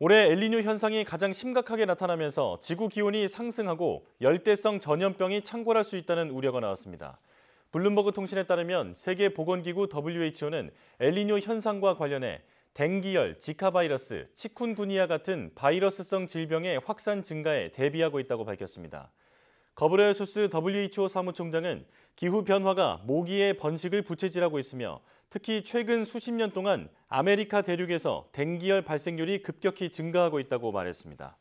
올해 엘니뇨 현상이 가장 심각하게 나타나면서 지구 기온이 상승하고 열대성 전염병이 창궐할 수 있다는 우려가 나왔습니다. 블룸버그 통신에 따르면 세계보건기구 WHO는 엘니뇨 현상과 관련해 뎅기열, 지카 바이러스, 치쿤구니야 같은 바이러스성 질병의 확산 증가에 대비하고 있다고 밝혔습니다. 거브러여수스 WHO 사무총장은 기후변화가 모기의 번식을 부채질하고 있으며 특히 최근 수십 년 동안 아메리카 대륙에서 뎅기열 발생률이 급격히 증가하고 있다고 말했습니다.